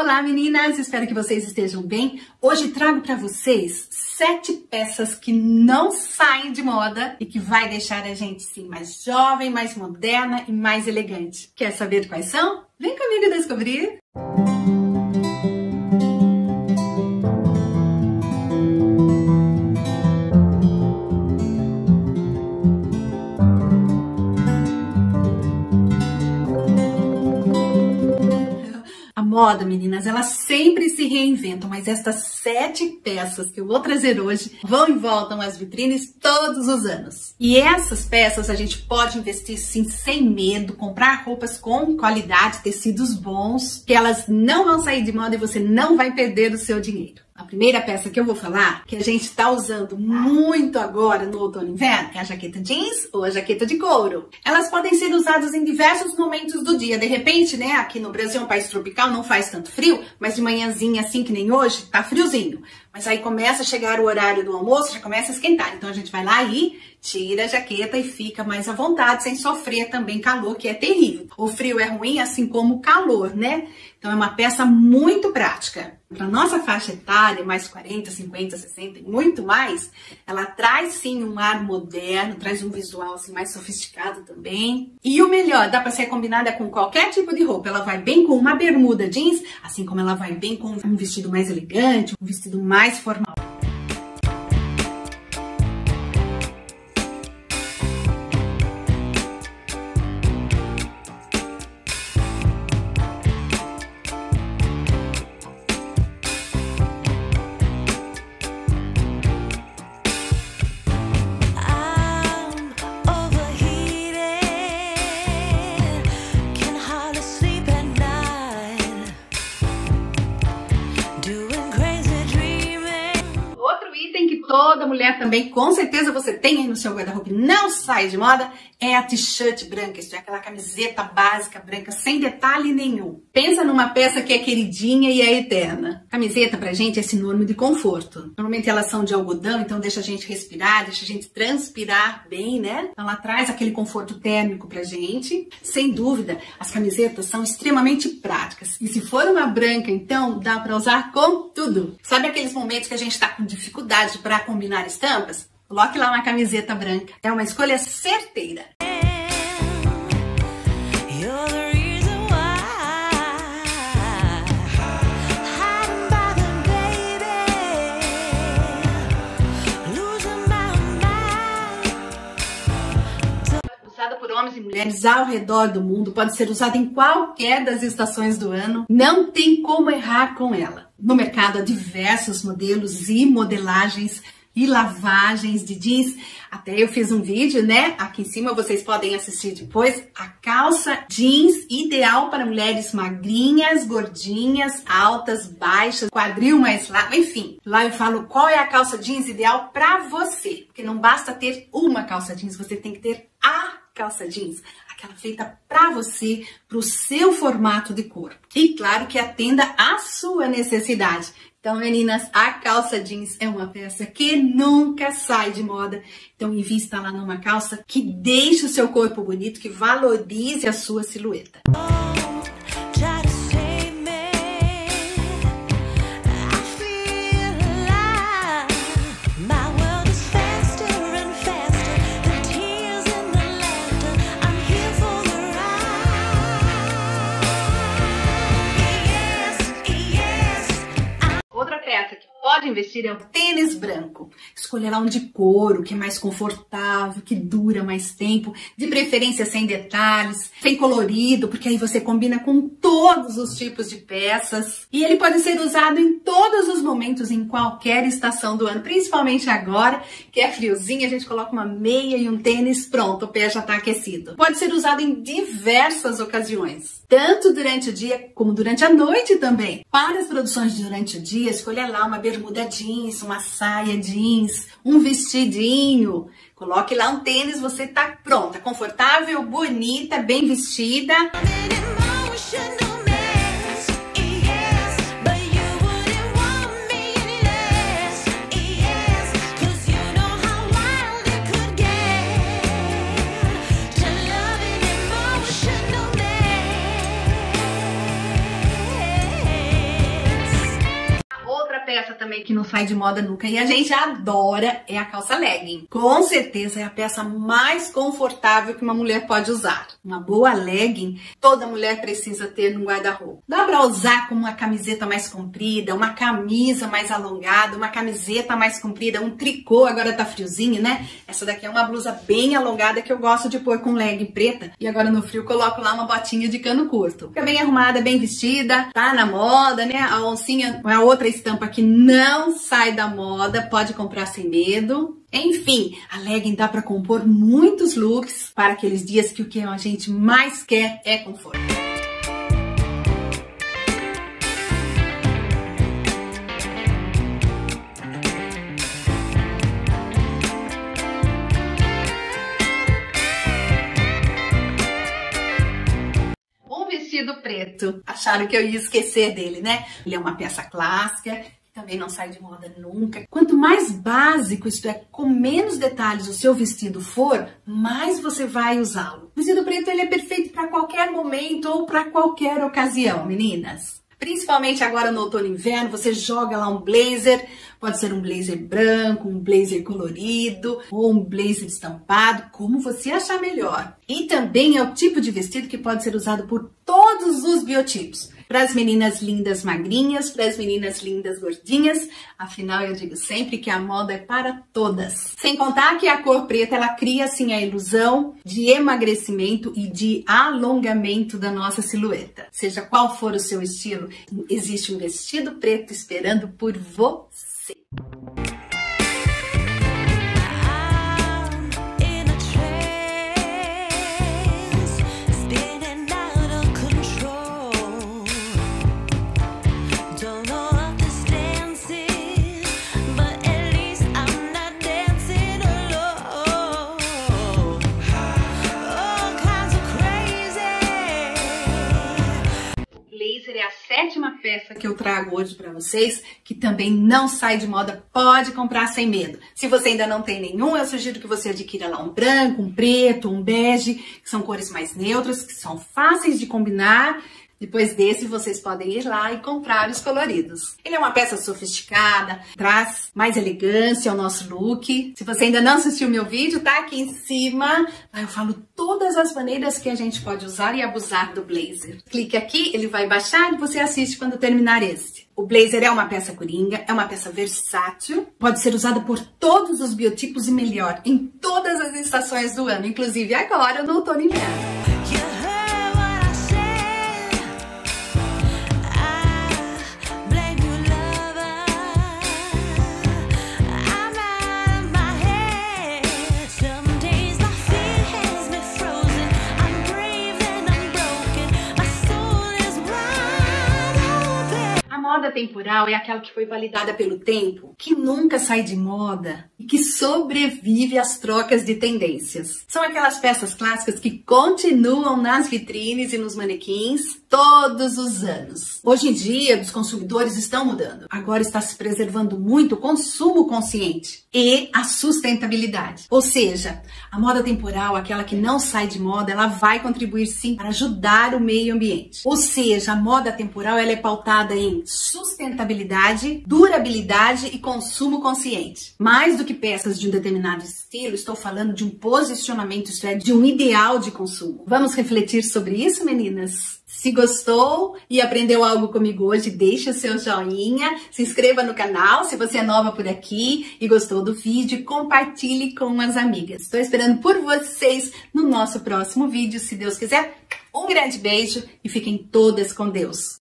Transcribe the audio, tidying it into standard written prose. Olá meninas, espero que vocês estejam bem. Hoje trago para vocês 7 peças que não saem de moda e que vai deixar a gente sim mais jovem, mais moderna e mais elegante. Quer saber quais são? Vem comigo descobrir! Moda, meninas, elas sempre se reinventam, mas estas 7 peças que eu vou trazer hoje vão e voltam às vitrines todos os anos. E essas peças a gente pode investir sim sem medo, comprar roupas com qualidade, tecidos bons, que elas não vão sair de moda e você não vai perder o seu dinheiro. A primeira peça que eu vou falar, que a gente tá usando muito agora no outono e inverno, é a jaqueta jeans ou a jaqueta de couro. Elas podem ser usadas em diversos momentos do dia. De repente, né, aqui no Brasil é um país tropical, não faz tanto frio, mas de manhãzinha, assim que nem hoje, tá friozinho. Mas aí começa a chegar o horário do almoço, já começa a esquentar. Então a gente vai lá e tira a jaqueta e fica mais à vontade, sem sofrer também calor, que é terrível. O frio é ruim, assim como o calor, né? Então é uma peça muito prática. Para nossa faixa etária, mais 40, 50, 60 e muito mais, ela traz sim um ar moderno, traz um visual assim mais sofisticado também. E o melhor, dá para ser combinada com qualquer tipo de roupa. Ela vai bem com uma bermuda jeans, assim como ela vai bem com um vestido mais elegante, um vestido mais formal. Toda mulher também, com certeza você tem aí no seu guarda-roupa, não sai de moda, é a t-shirt branca, isso é aquela camiseta básica branca, sem detalhe nenhum. Pensa numa peça que é queridinha e é eterna. Camiseta pra gente é sinônimo de conforto. Normalmente elas são de algodão, então deixa a gente respirar, deixa a gente transpirar bem, né? Então ela traz aquele conforto térmico pra gente. Sem dúvida, as camisetas são extremamente práticas. E se for uma branca, então dá pra usar com tudo. Sabe aqueles momentos que a gente tá com dificuldade pra combinar estampas? Coloque lá uma camiseta branca. É uma escolha certeira. Homens e mulheres ao redor do mundo, pode ser usada em qualquer das estações do ano, não tem como errar com ela. No mercado há diversos modelos e modelagens e lavagens de jeans. Até eu fiz um vídeo, né? Aqui em cima vocês podem assistir depois. A calça jeans ideal para mulheres magrinhas, gordinhas, altas, baixas, quadril mais largo, enfim. Lá eu falo qual é a calça jeans ideal para você. Porque não basta ter uma calça jeans, você tem que ter a calça jeans, aquela feita para você, para o seu formato de corpo. E claro que atenda à sua necessidade. Então, meninas, a calça jeans é uma peça que nunca sai de moda. Então, invista lá numa calça que deixe o seu corpo bonito, que valorize a sua silhueta. Pode investir é o tênis branco. Escolher lá um de couro, que é mais confortável, que dura mais tempo, de preferência sem detalhes, sem colorido, porque aí você combina com todos os tipos de peças. E ele pode ser usado em todos os momentos, em qualquer estação do ano, principalmente agora, que é friozinho, a gente coloca uma meia e um tênis, pronto, o pé já tá aquecido. Pode ser usado em diversas ocasiões, tanto durante o dia como durante a noite também. Para as produções durante o dia, escolher lá uma bermuda jeans, uma saia jeans, um vestidinho. Coloque lá um tênis, você tá pronta, confortável, bonita, bem vestida. peça também que não sai de moda nunca e a gente adora é a calça legging. Com certeza é a peça mais confortável que uma mulher pode usar. Uma boa legging, toda mulher precisa ter no guarda-roupa. Dá pra usar como uma camiseta mais comprida, uma camisa mais alongada, uma camiseta mais comprida, um tricô, agora tá friozinho, né? Essa daqui é uma blusa bem alongada que eu gosto de pôr com legging preta e agora no frio coloco lá uma botinha de cano curto. Fica bem arrumada, bem vestida, tá na moda, né? A oncinha é outra estampa que não sai da moda, pode comprar sem medo. Enfim, a legging dá pra compor muitos looks para aqueles dias que o que a gente mais quer é conforto. Um vestido preto. Acharam que eu ia esquecer dele, né? Ele é uma peça clássica. Também não sai de moda nunca. Quanto mais básico, isto é, com menos detalhes o seu vestido for, mais você vai usá-lo. O vestido preto ele é perfeito para qualquer momento ou para qualquer ocasião, meninas. Principalmente agora no outono e inverno, você joga lá um blazer, pode ser um blazer branco, um blazer colorido ou um blazer estampado, como você achar melhor. E também é o tipo de vestido que pode ser usado por todos os biotipos. Para as meninas lindas magrinhas, para as meninas lindas gordinhas, afinal eu digo sempre que a moda é para todas. Sem contar que a cor preta ela cria assim a ilusão de emagrecimento e de alongamento da nossa silhueta. Seja qual for o seu estilo, existe um vestido preto esperando por você. Sétima peça que eu trago hoje para vocês, que também não sai de moda, pode comprar sem medo. Se você ainda não tem nenhum, eu sugiro que você adquira lá um branco, um preto, um bege, que são cores mais neutras, que são fáceis de combinar. Depois desse, vocês podem ir lá e comprar os coloridos. Ele é uma peça sofisticada, traz mais elegância ao nosso look. Se você ainda não assistiu meu vídeo, tá aqui em cima. Lá eu falo todas as maneiras que a gente pode usar e abusar do blazer. Clique aqui, ele vai baixar e você assiste quando terminar este. O blazer é uma peça coringa, é uma peça versátil, pode ser usada por todos os biotipos e melhor, em todas as estações do ano, inclusive agora no outono e inverno. Moda temporal é aquela que foi validada pelo tempo, que nunca sai de moda e que sobrevive às trocas de tendências. São aquelas peças clássicas que continuam nas vitrines e nos manequins todos os anos. Hoje em dia, os consumidores estão mudando. Agora está se preservando muito o consumo consciente e a sustentabilidade. Ou seja, a moda temporal, aquela que não sai de moda, ela vai contribuir sim para ajudar o meio ambiente. Ou seja, a moda temporal ela é pautada em sustentabilidade, durabilidade e consumo consciente. Mais do que peças de um determinado estilo, estou falando de um posicionamento, isto é, de um ideal de consumo. Vamos refletir sobre isso, meninas? Se gostou e aprendeu algo comigo hoje, deixa o seu joinha, se inscreva no canal se você é nova por aqui e gostou do vídeo, compartilhe com as amigas. Estou esperando por vocês no nosso próximo vídeo, se Deus quiser. Um grande beijo e fiquem todas com Deus.